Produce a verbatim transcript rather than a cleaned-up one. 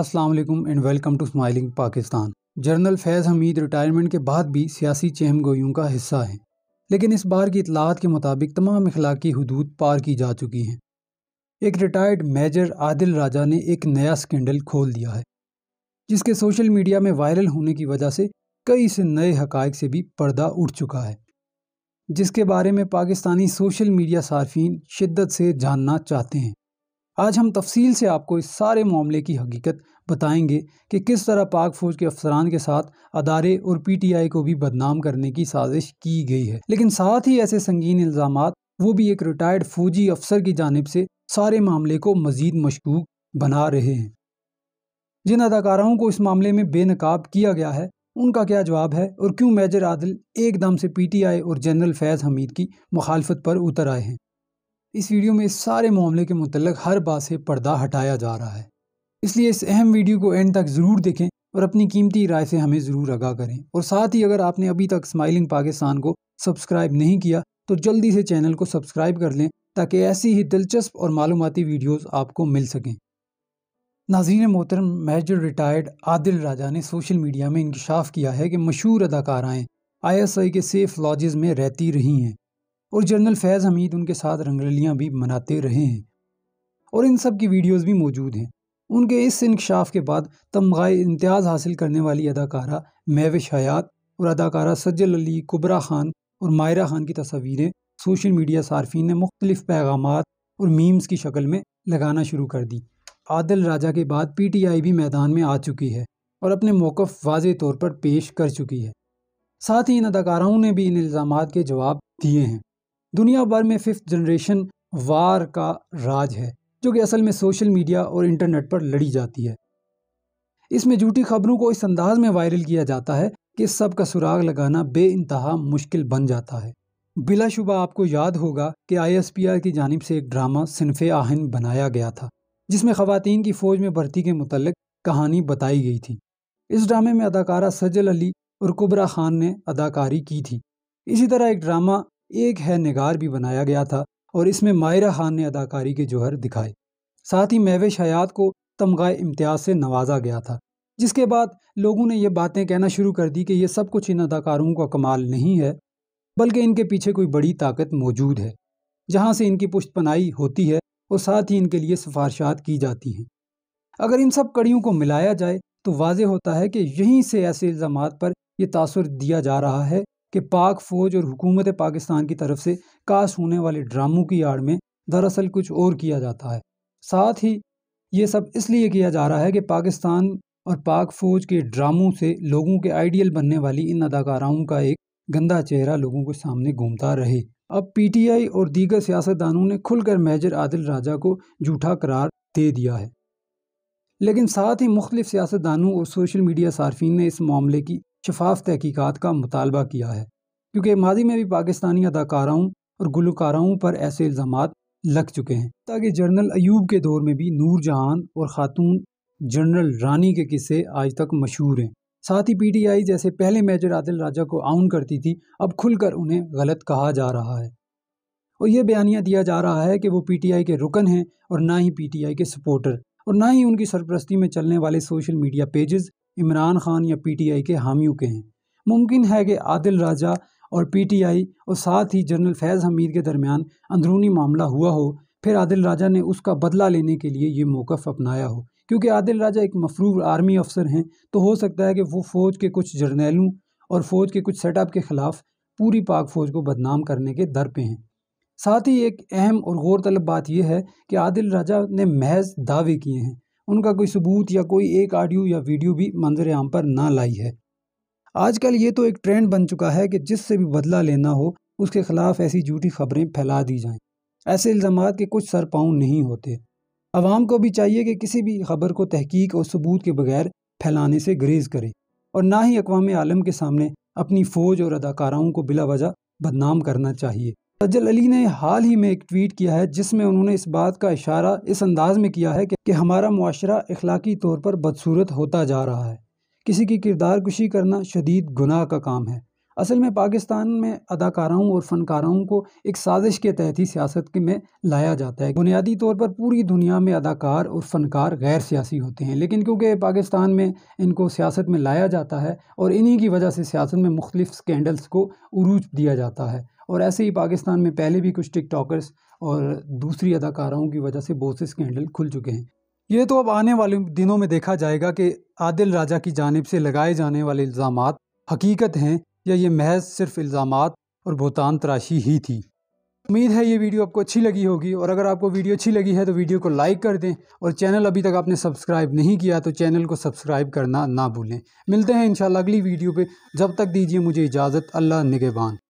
अस्सलाम वालेकुम and welcome to smiling Pakistan. General Faiz Hameed retirement के बाद भी सियासी चहम गोयों का हिस्सा हैं, लेकिन इस बार की इतलात के मुताबिक तमाम अखलाकी हदूद पार की जा चुकी हैं। एक रिटायर्ड मेजर आदिल राजा ने एक नया स्कैंडल खोल दिया है, जिसके सोशल मीडिया में वायरल होने की वजह से कई से नए हकायक से भी पर्दा उठ चुका है, जिसके बारे में पाकिस्तानी सोशल मीडिया सार्फिन शिद्दत से जानना चाहते हैं। आज हम तफसील से आपको इस सारे मामले की हकीकत बताएंगे कि किस तरह पाक फ़ौज के अफसरान के साथ अदारे और पीटीआई को भी बदनाम करने की साजिश की गई है, लेकिन साथ ही ऐसे संगीन इल्ज़ामात वो भी एक रिटायर्ड फ़ौजी अफसर की जानिब से सारे मामले को मज़ीद मशकूक बना रहे हैं। जिन अदाकाराओं को इस मामले में बेनकाब किया गया है उनका क्या जवाब है और क्यों मेजर आदिल एकदम से पीटीआई और जनरल फैज़ हमीद की मुखालफत पर उतर आए हैं। इस वीडियो में इस सारे मामले के मुतल्लिक़ हर बात से पर्दा हटाया जा रहा है, इसलिए इस अहम वीडियो को एंड तक ज़रूर देखें और अपनी कीमती राय से हमें ज़रूर आगाह करें। और साथ ही अगर आपने अभी तक स्माइलिंग पाकिस्तान को सब्सक्राइब नहीं किया तो जल्दी से चैनल को सब्सक्राइब कर लें ताकि ऐसी ही दिलचस्प और मालूमाती वीडियोज़ आपको मिल सकें। नाज़रीन मोहतरम, मेजर रिटायर्ड आदिल राजा ने सोशल मीडिया में इंकशाफ किया है कि मशहूर अदाकाराएँ आईएसआई के सेफ लॉजेस में रहती रही हैं और जनरल फैज़ हमीद उनके साथ रंगरलियाँ भी मनाते रहे हैं और इन सब की वीडियोस भी मौजूद हैं। उनके इस इंकशाफ के बाद तमगाए इम्तियाज़ हासिल करने वाली अदाकारा महविश हयात और अदाकारा सज्जल अली, कुबरा खान और माहिरा खान की तस्वीरें सोशल मीडिया सार्फिन ने मुख्तलिफ पैगाम और मीम्स की शक्ल में लगाना शुरू कर दी। आदिल राजा के बाद पीटीआई भी मैदान में आ चुकी है और अपने मौक़िफ़ वाज़े तौर पर पेश कर चुकी है। साथ ही इन अदाकाराओं ने भी इन इल्ज़ामात के जवाब दिए हैं। दुनिया भर में फिफ्थ जनरेशन वार का राज है, जो कि असल में सोशल मीडिया और इंटरनेट पर लड़ी जाती है। इसमें झूठी खबरों को इस अंदाज में वायरल किया जाता है कि इस सब का सुराग लगाना बेइंतहा मुश्किल बन जाता है। बिलाशुबा आपको याद होगा कि आईएसपीआर की जानिब से एक ड्रामा सिनफ़े आहन बनाया गया था, जिसमें ख़वातीन की फ़ौज में भर्ती के मुतल्लिक कहानी बताई गई थी। इस ड्रामे में अदाकारा सजल अली और कुबरा खान ने अदाकारी की थी। इसी तरह एक ड्रामा एक है निगार भी बनाया गया था और इसमें माहिरा खान ने अदाकारी के जौहर दिखाए। साथ ही महविश हयात को तमगाए इम्तियाज़ से नवाजा गया था, जिसके बाद लोगों ने यह बातें कहना शुरू कर दी कि यह सब कुछ इन अदाकारों का कमाल नहीं है, बल्कि इनके पीछे कोई बड़ी ताकत मौजूद है जहाँ से इनकी पुश्त पनाही होती है और साथ ही इनके लिए सिफारिशात की जाती हैं। अगर इन सब कड़ियों को मिलाया जाए तो वाजे होता है कि यहीं से ऐसे इल्ज़ामात पर यह तासुर दिया जा रहा है कि पाक फ़ौज और हुकूमत पाकिस्तान की तरफ से काश होने वाले ड्रामों की आड़ में दरअसल कुछ और किया जाता है। साथ ही ये सब इसलिए किया जा रहा है कि पाकिस्तान और पाक फ़ौज के ड्रामों से लोगों के आइडियल बनने वाली इन अदाकाराओं का एक गंदा चेहरा लोगों के सामने घूमता रहे। अब पीटीआई और दीगर सियासतदानों ने खुलकर मेजर आदिल राजा को झूठा करार दे दिया है, लेकिन साथ ही मुख्तलिफ सियासतदानों और सोशल मीडिया सार्फिन ने इस मामले की शफाफ तहकीकात का मुतालबा किया है, क्योंकि माजी में भी पाकिस्तानी अदाकाराओं और गुलकाराओं पर ऐसे इल्ज़ामात लग चुके हैं। ताकि जनरल अयूब के दौर में भी नूर जहान और खातून जनरल रानी के किस्से आज तक मशहूर हैं। साथ ही पीटीआई जैसे पहले मेजर आदिल राजा को आउन करती थी, अब खुलकर उन्हें गलत कहा जा रहा है और यह बयानिया दिया जा रहा है कि वो पीटीआई के रुकन हैं और ना ही पीटीआई के सपोर्टर और ना ही उनकी सरपरस्ती में चलने वाले social media pages Imran Khan या पीटीआई के हामियों के हैं। मुमकिन है कि आदिल राजा और पीटीआई और साथ ही जनरल फैज़ हमीद के दरमियान अंदरूनी मामला हुआ हो, फिर आदिल राजा ने उसका बदला लेने के लिए ये मौक़िफ़ अपनाया हो। क्योंकि आदिल राजा एक मफरूर आर्मी अफसर हैं, तो हो सकता है कि वो फ़ौज के कुछ जर्नैलों और फ़ौज के कुछ सेटअप के ख़िलाफ़ पूरी पाक फ़ौज को बदनाम करने के दर पे हैं। साथ ही एक अहम और गौर तलब बात यह है कि आदिल राजा ने महज दावे किए हैं, उनका कोई सबूत या कोई एक ऑडियो या वीडियो भी मंजर आम पर ना लाई है। आजकल ये तो एक ट्रेंड बन चुका है कि जिससे भी बदला लेना हो उसके ख़िलाफ़ ऐसी झूठी ख़बरें फैला दी जाएँ। ऐसे इल्ज़ामात के कुछ सर पाँव नहीं होते। आवाम को भी चाहिए कि किसी भी खबर को तहकीक और सबूत के बगैर फैलाने से गुरेज करे और ना ही अक़वाम आलम के सामने अपनी फ़ौज और अदाकाराओं को बिला वजह बदनाम करना चाहिए। सज्जल अली ने हाल ही में एक ट्वीट किया है, जिसमें उन्होंने इस बात का इशारा इस अंदाज़ में किया है कि हमारा मुआशरा अखलाकी तौर पर बदसूरत होता जा रहा है। किसी की किरदार कुशी करना शदीद गुनाह का काम है। असल में पाकिस्तान में अदाकाराओं और फ़नकाराओं को एक साजिश के तहत ही सियासत के में लाया जाता है। बुनियादी तौर पर पूरी दुनिया में अदाकार और फ़नकार गैर सियासी होते हैं, लेकिन क्योंकि पाकिस्तान में इनको सियासत में लाया जाता है और इन्हीं की वजह से सियासत में मुख्तलिफ़ स्कैंडल्स को उरूज दिया जाता है। और ऐसे ही पाकिस्तान में पहले भी कुछ टिक टॉकर्स और दूसरी अदाकाराओं की वजह से बहुत से स्कैंडल खुल चुके हैं। ये तो अब आने वाले दिनों में देखा जाएगा कि आदिल राजा की जानिब से लगाए जाने वाले इल्ज़ामात हकीकत हैं या ये महज सिर्फ इल्ज़ामात और बहतान तराशी ही थी। उम्मीद है ये वीडियो आपको अच्छी लगी होगी, और अगर आपको वीडियो अच्छी लगी है तो वीडियो को लाइक कर दें, और चैनल अभी तक आपने सब्सक्राइब नहीं किया तो चैनल को सब्सक्राइब करना ना भूलें। मिलते हैं इंशाल्लाह अगली वीडियो पर, जब तक दीजिए मुझे इजाज़त। अल्लाह निगहबान।